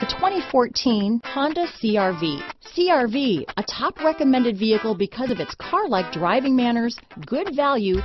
The 2014 Honda CR-V. CR-V, a top recommended vehicle because of its car-like driving manners, good value,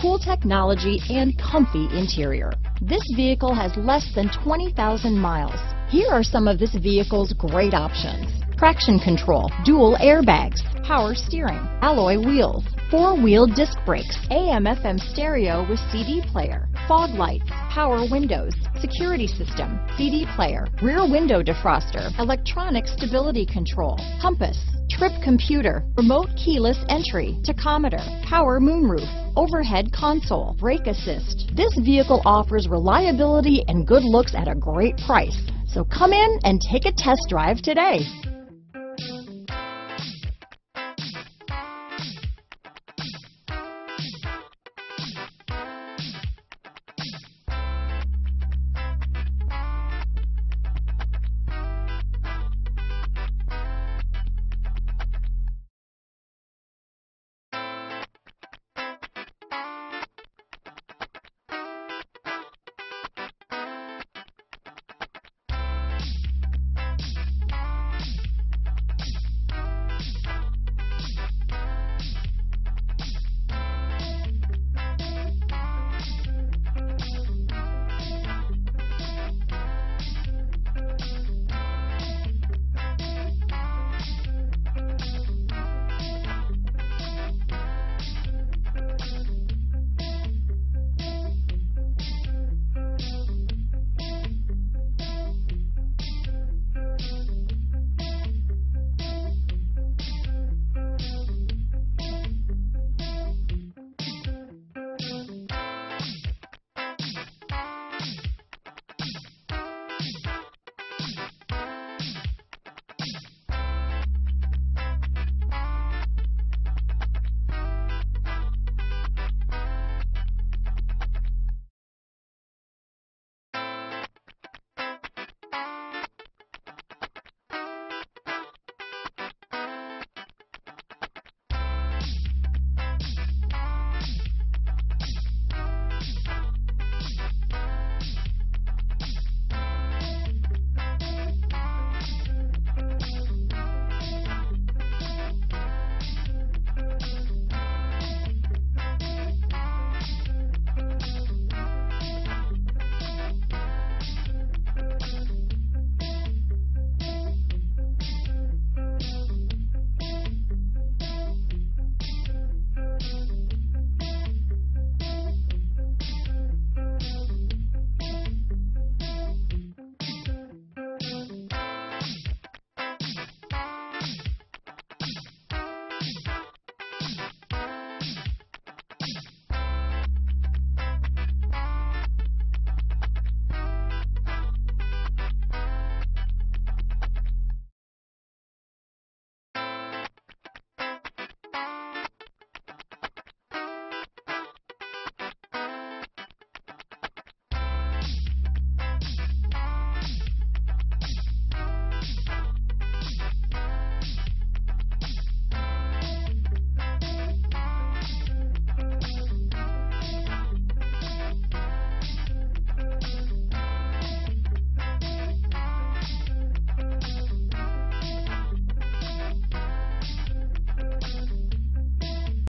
cool technology, and comfy interior. This vehicle has less than 20,000 miles. Here are some of this vehicle's great options: traction control, dual airbags, power steering, alloy wheels, four-wheel disc brakes, AM/FM stereo with CD player, fog lights, power windows, security system, CD player, rear window defroster, electronic stability control, compass, trip computer, remote keyless entry, tachometer, power moonroof, overhead console, brake assist. This vehicle offers reliability and good looks at a great price. So come in and take a test drive today.